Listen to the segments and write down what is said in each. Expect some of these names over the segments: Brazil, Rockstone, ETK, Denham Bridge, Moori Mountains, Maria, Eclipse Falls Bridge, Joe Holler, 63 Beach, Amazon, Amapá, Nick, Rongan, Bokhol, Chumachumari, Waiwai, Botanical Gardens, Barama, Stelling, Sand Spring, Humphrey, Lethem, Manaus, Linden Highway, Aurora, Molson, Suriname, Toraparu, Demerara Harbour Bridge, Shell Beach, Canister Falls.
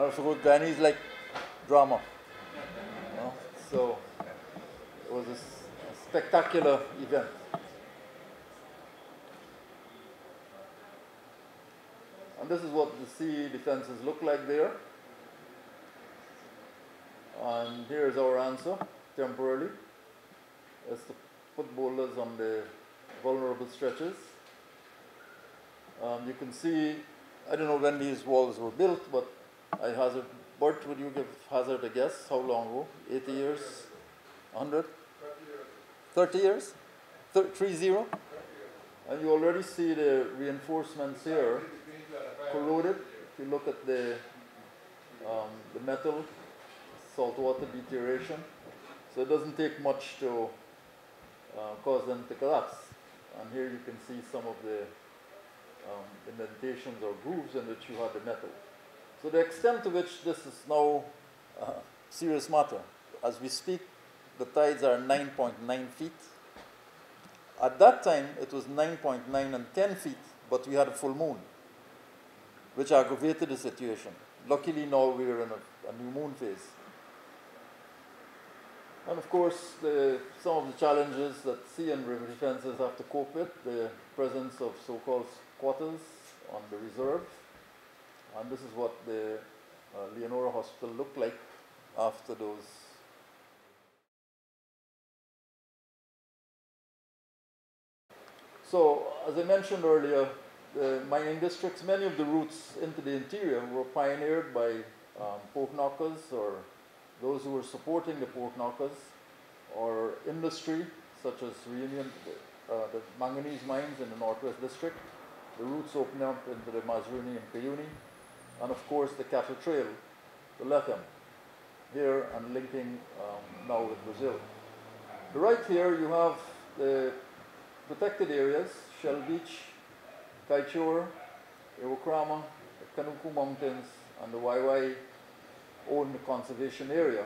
I suppose Guyanese like drama. You know? So it was a spectacular event. And this is what the sea defenses look like there. And here's our answer, temporarily. It's to put boulders on the vulnerable stretches. You can see, I don't know when these walls were built, but I hazard, Bert, would you hazard a guess? How long ago? 80 years? 100? 30 years? 30? And you already see the reinforcements here corroded. If you look at the metal, saltwater deterioration. So it doesn't take much to cause them to collapse. And here you can see some of the indentations or grooves in which you have the metal. So the extent to which this is now a serious matter. As we speak, the tides are 9.9 feet. At that time, it was 9.9 and 10 feet, but we had a full moon, which aggravated the situation. Luckily, now we are in a new moon phase. And of course, some of the challenges that sea and river defenses have to cope with, the presence of so-called squatters on the reserve. And this is what the Leonora Hospital looked like after those. So, as I mentioned earlier, the mining districts, many of the routes into the interior were pioneered by pork knockers or those who were supporting the pork knockers or industry, such as Reunion, the manganese mines in the Northwest District. The routes open up into the Mazaruni and Cuyuni, and of course the cattle trail, the Lethem, here and linking now with Brazil. To right here you have the protected areas, Shell Beach, Caichor, Iwokrama, the Kanuku Mountains, and the Waiwai owned conservation area.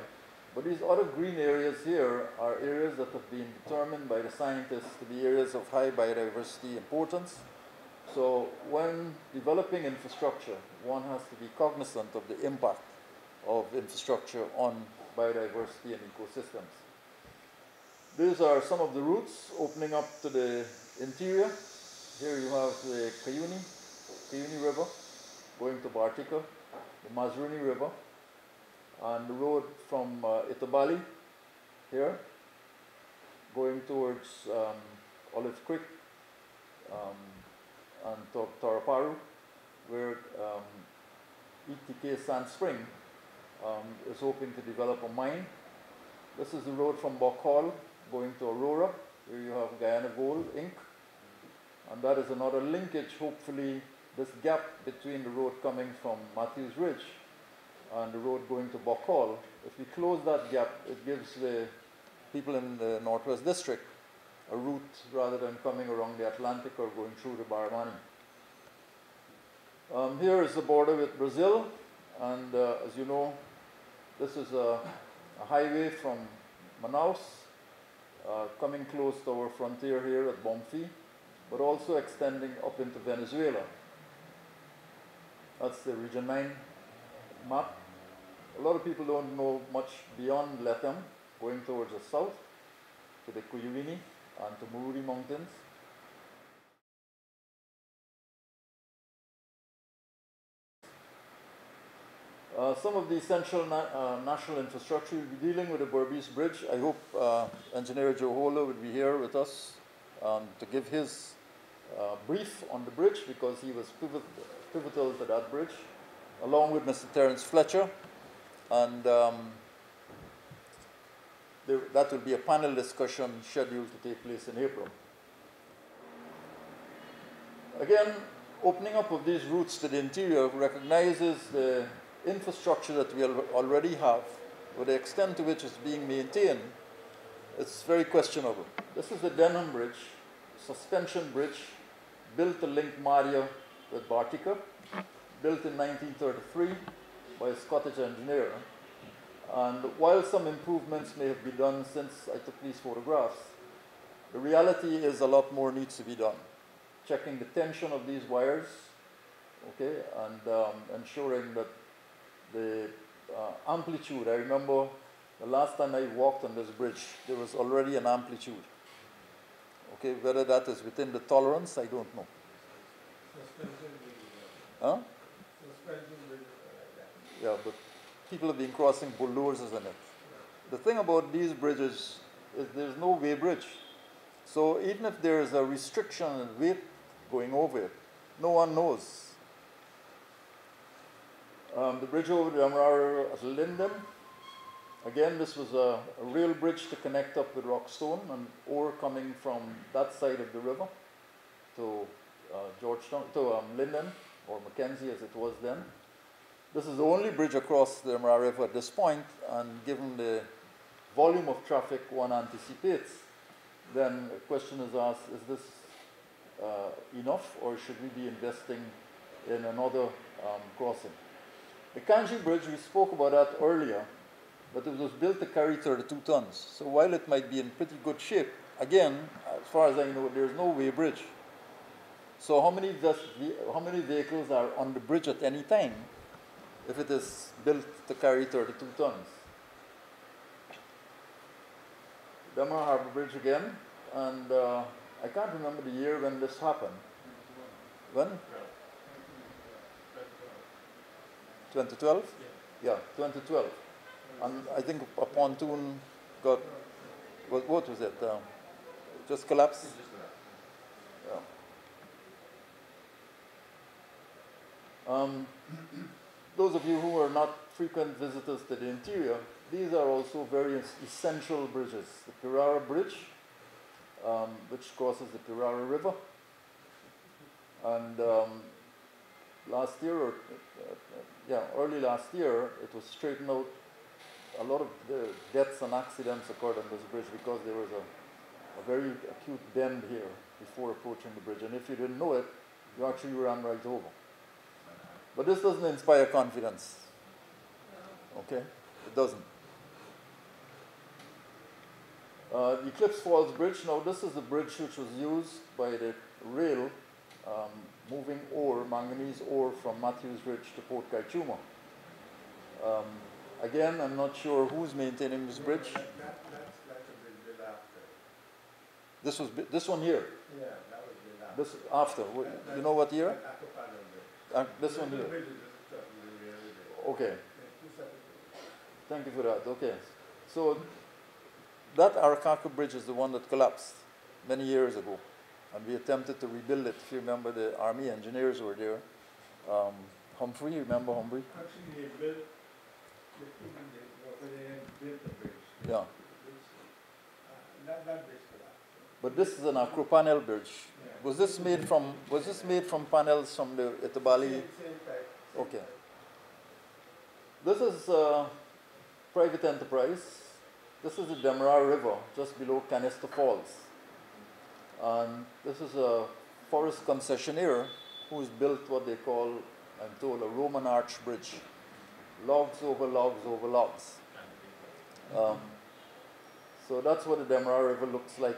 But these other green areas here are areas that have been determined by the scientists to be areas of high biodiversity importance. So when developing infrastructure, one has to be cognizant of the impact of infrastructure on biodiversity and ecosystems. These are some of the routes opening up to the interior. Here you have the Cuyuni River going to Bartica, the Mazaruni River, and the road from Itabali here going towards Olive Creek, and Toraparu, where ETK Sand Spring is hoping to develop a mine. This is the road from Bokhol going to Aurora. Here you have Guyana Gold, Inc. And that is another linkage, hopefully, this gap between the road coming from Matthews Ridge and the road going to Bokhol. If we close that gap, it gives the people in the Northwest District a route rather than coming around the Atlantic or going through the Barama. Here is the border with Brazil, and as you know, this is a highway from Manaus, coming close to our frontier here at Bomfim, but also extending up into Venezuela. That's the Region 9 map. A lot of people don't know much beyond Lethem, going towards the south to the Cuyuni and to Moori Mountains. Some of the essential national infrastructure, we'll be dealing with the Burbese Bridge. I hope Engineer Joe Holler would be here with us to give his brief on the bridge, because he was pivotal to that bridge, along with Mr. Terence Fletcher. And that will be a panel discussion scheduled to take place in April. Again, opening up of these routes to the interior recognizes the infrastructure that we already have, but the extent to which it's being maintained, it's very questionable. This is the Denham Bridge, suspension bridge, built to link Maria with Bartica, built in 1933 by a Scottish engineer. And while some improvements may have been done since I took these photographs, the reality is a lot more needs to be done. Checking the tension of these wires, okay, and ensuring that the amplitude. I remember the last time I walked on this bridge, there was already an amplitude. Okay, whether that is within the tolerance, I don't know. Huh? Yeah, but people have been crossing bulldozers in it. The thing about these bridges is there's no way bridge. So even if there is a restriction in weight going over it, no one knows. The bridge over the Demerara at Linden, again, this was a rail bridge to connect up with Rockstone and ore coming from that side of the river to Georgetown, to Linden, or Mackenzie as it was then. This is the only bridge across the Demerara River at this point, and given the volume of traffic one anticipates, then the question is asked, is this enough, or should we be investing in another crossing? The Kanji Bridge, we spoke about that earlier, but it was built to carry 32 tons. So while it might be in pretty good shape, again, as far as I know, there's no way bridge. So how many vehicles are on the bridge at any time if it is built to carry 32 tons? Demerara Harbour Bridge again, and I can't remember the year when this happened. When? 2012? Yeah, 2012. And I think a pontoon got, what was it? Just collapsed? Yeah. Those of you who are not frequent visitors to the interior, these are also very essential bridges. The Demerara Bridge, which crosses the Demerara River, and last year, or early last year, it was straightened out. A lot of the deaths and accidents occurred on this bridge because there was a very acute bend here before approaching the bridge, and if you didn't know it, you actually ran right over. But this doesn't inspire confidence. Okay, it doesn't. The Eclipse Falls Bridge, now this is the bridge which was used by the rail moving ore, manganese ore, from Matthews Ridge to Port Caichuma. Again, I'm not sure who's maintaining this bridge. This was this one here. Yeah, that was built after. This after. You know what year? This one here. Okay. Thank you for that. Okay. So that Arakaku Bridge is the one that collapsed many years ago, and we attempted to rebuild it. If you remember, the army engineers were there. Humphrey, you remember Humphrey? Actually, they built. Yeah. But this is an acropanel bridge. Was this made from panels from the Itabali? Okay. This is a private enterprise. This is the Demerara River, just below Canister Falls. And this is a forest concessionaire who's built what they call, I'm told, a Roman arch bridge. Logs over logs over logs. So that's what the Demerara River looks like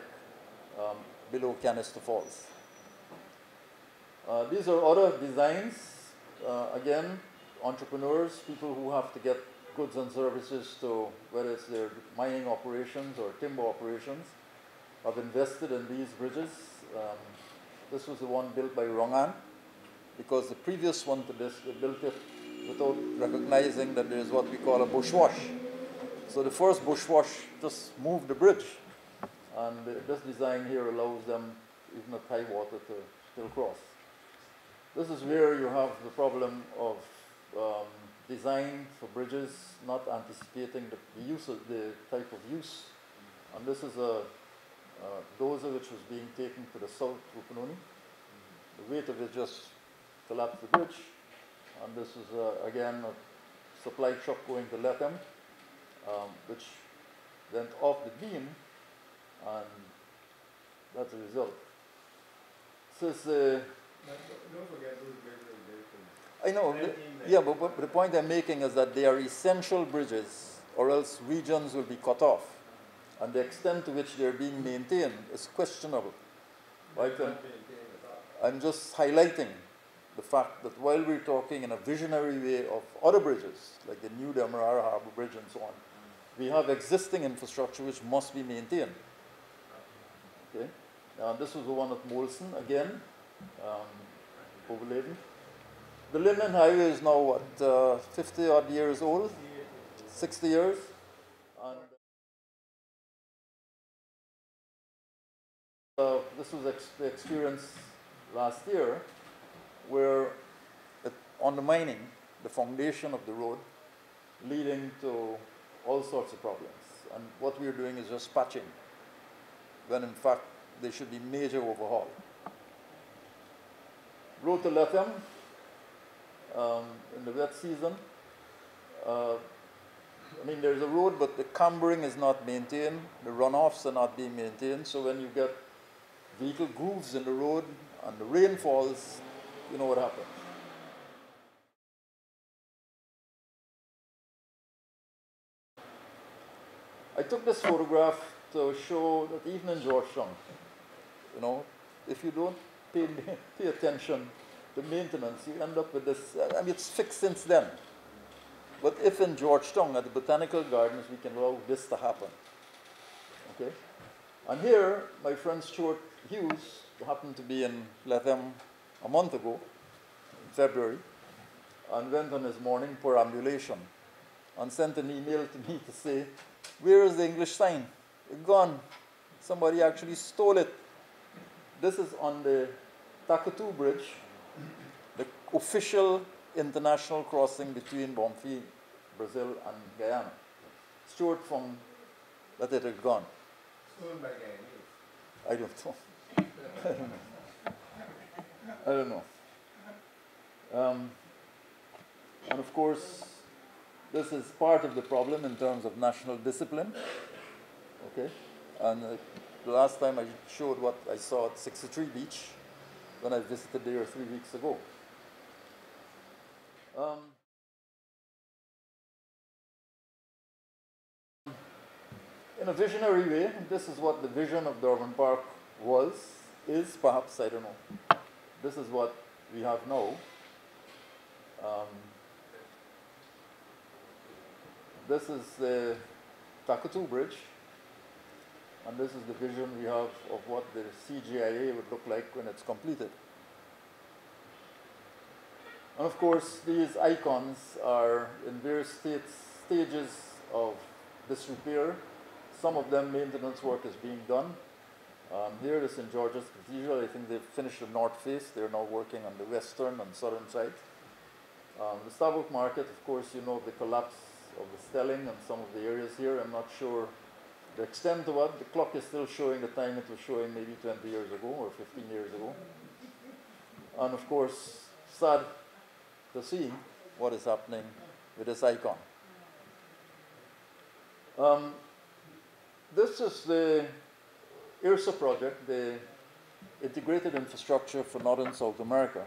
below Canister Falls. These are other designs. Again, entrepreneurs, people who have to get goods and services to, whether it's their mining operations or timber operations, have invested in these bridges. This was the one built by Rongan, because the previous one to this, they built it without recognizing that there is what we call a bushwash. So the first bushwash just moved the bridge, and this design here allows them, even at high water, to still cross. This is where you have the problem of design for bridges not anticipating the type of use. And this is a dozer which was being taken to the south, Rupununi. The weight of it just collapsed the bridge. And this is, again, a supply truck going to Lethem, which went off the beam, and that's the result. Since, don't forget those bridges are built in. I know, but the point I'm making is that they are essential bridges, or else regions will be cut off, and the extent to which they're being maintained is questionable. Right? I'm just highlighting the fact that while we're talking in a visionary way of other bridges, like the new Demerara Harbor Bridge and so on, we have existing infrastructure which must be maintained. Okay? Now, this was the one at Molson, again, overladen. The Linden Highway is now, what, 50-odd years old? 60 years? And this was the experience last year, where it undermining the foundation of the road, leading to all sorts of problems. And what we're doing is just patching, when in fact there should be major overhaul. Road to Lethem in the wet season. I mean, there's a road, but the cumbering is not maintained. The runoffs are not being maintained. So when you get vehicle grooves in the road and the rain falls, you know what happens. I took this photograph to show that even in Georgetown, you know, if you don't pay attention to maintenance, you end up with this. I mean, it's fixed since then. But if in Georgetown, at the Botanical Gardens, we can allow this to happen. Okay? And here, my friend Stuart Hughes, who happened to be in Lethem a month ago, in February, and went on his morning perambulation and sent an email to me to say, where is the English sign? It's gone. Somebody actually stole it. This is on the Takatu Bridge, the official international crossing between Bomfim, Brazil, and Guyana. Stuart from that it had gone. Stolen by Guyanese? I don't know. I don't know. And of course, this is part of the problem in terms of national discipline. Okay? And the last time I showed what I saw at 63 Beach when I visited there 3 weeks ago. In a visionary way, this is what the vision of Durban Park was, is perhaps, I don't know. This is what we have now. This is the Takatu Bridge, and this is the vision we have of what the CGIA would look like when it's completed. And of course, these icons are in various stages of disrepair. Some of them, maintenance work is being done. Here it is in George's Cathedral. I think they've finished the north face. They're now working on the western and southern side. The Starbuck Market, of course, you know the collapse of the stelling and some of the areas here. I'm not sure the extent of it. The clock is still showing the time it was showing maybe 20 years ago or 15 years ago. And of course, sad to see what is happening with this icon. This is the IRSA project, the Integrated Infrastructure for Northern South America,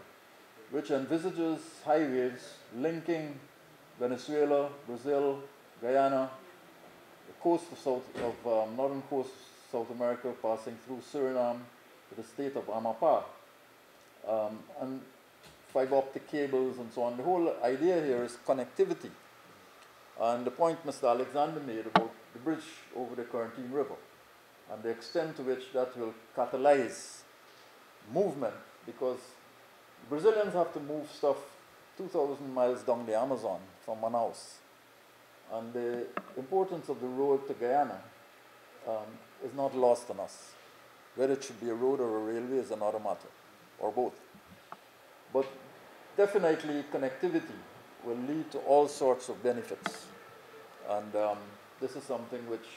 which envisages highways linking Venezuela, Brazil, Guyana, the coast of, northern coast of South America, passing through Suriname to the state of Amapá, and fiber optic cables and so on. The whole idea here is connectivity, and the point Mr. Alexander made about the bridge over the Currentine River, and the extent to which that will catalyze movement, because Brazilians have to move stuff 2,000 miles down the Amazon from Manaus. And the importance of the road to Guyana is not lost on us. Whether it should be a road or a railway is another matter, or both. But definitely connectivity will lead to all sorts of benefits. And this is something which,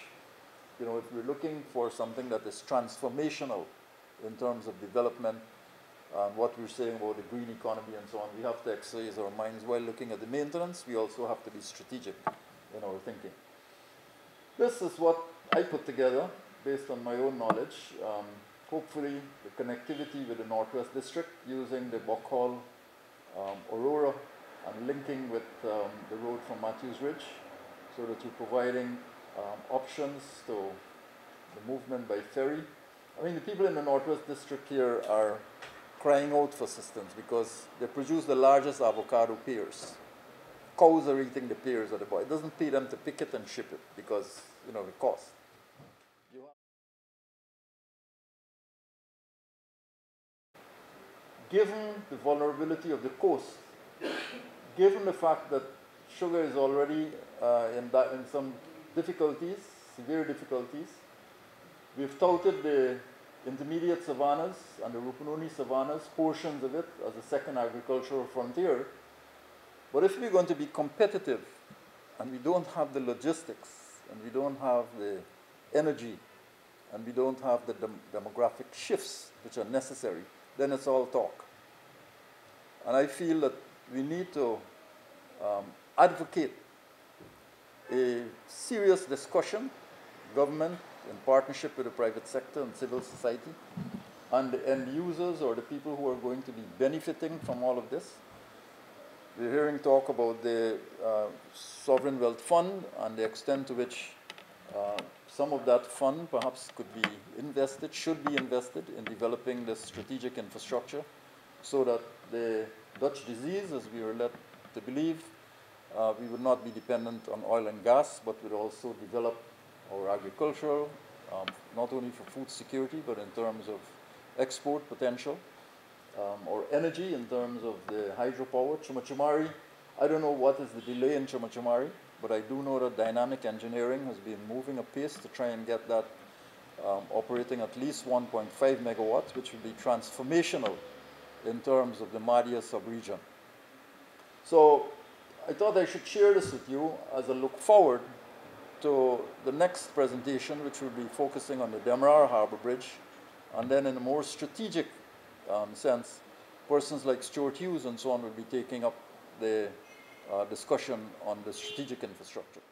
you know, if we're looking for something that is transformational in terms of development, what we're saying about the green economy and so on, we have to exercise our minds while looking at the maintenance. We also have to be strategic in our thinking. This is what I put together based on my own knowledge. Hopefully, the connectivity with the Northwest District using the Bokhol, Aurora, and linking with the road from Matthews Ridge, so that you're providing options to the movement by ferry. I mean, the people in the Northwest District here are crying out for systems because they produce the largest avocado pears. Cows are eating the pears at the point. It doesn't pay them to pick it and ship it because, you know, it costs. Given the vulnerability of the coast, given the fact that sugar is already in some difficulties, severe difficulties, we've touted the intermediate savannas and the Rupununi savannas, portions of it, as a second agricultural frontier. But if we're going to be competitive and we don't have the logistics and we don't have the energy and we don't have the demographic shifts which are necessary, then it's all talk. And I feel that we need to advocate a serious discussion, government in partnership with the private sector and civil society, and the end users or the people who are going to be benefiting from all of this. We're hearing talk about the sovereign wealth fund and the extent to which some of that fund perhaps could be invested, should be invested in developing the strategic infrastructure so that the Dutch disease, as we were led to believe, we would not be dependent on oil and gas, but would also develop our agricultural, not only for food security, but in terms of export potential, or energy in terms of the hydropower. Chumachumari, I don't know what is the delay in Chumachumari, but I do know that dynamic engineering has been moving apace to try and get that operating at least 1.5 megawatts, which would be transformational in terms of the Madia sub-region. So I thought I should share this with you as a look forward to the next presentation, which will be focusing on the Demerara Harbor Bridge, and then in a more strategic sense, persons like Stuart Hughes and so on will be taking up the discussion on the strategic infrastructure.